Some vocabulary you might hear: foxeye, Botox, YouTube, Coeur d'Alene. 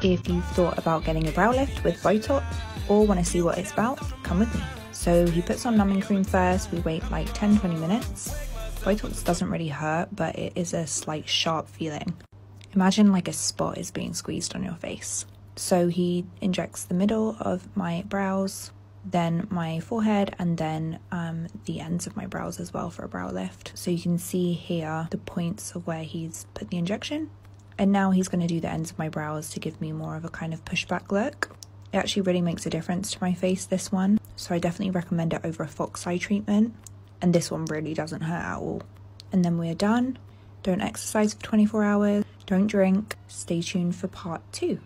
If you've thought about getting a brow lift with Botox or want to see what it's about, come with me. So he puts on numbing cream first, we wait like 10-20 minutes. Botox doesn't really hurt, but it is a slight sharp feeling. Imagine like a spot is being squeezed on your face. So he injects the middle of my brows, then my forehead, and then the ends of my brows as well for a brow lift. So you can see here the points of where he's put the injection. And now he's going to do the ends of my brows to give me more of a kind of pushback look. It actually really makes a difference to my face, this one. So I definitely recommend it over a fox eye treatment. And this one really doesn't hurt at all. And then we're done. Don't exercise for 24 hours. Don't drink. Stay tuned for part 2.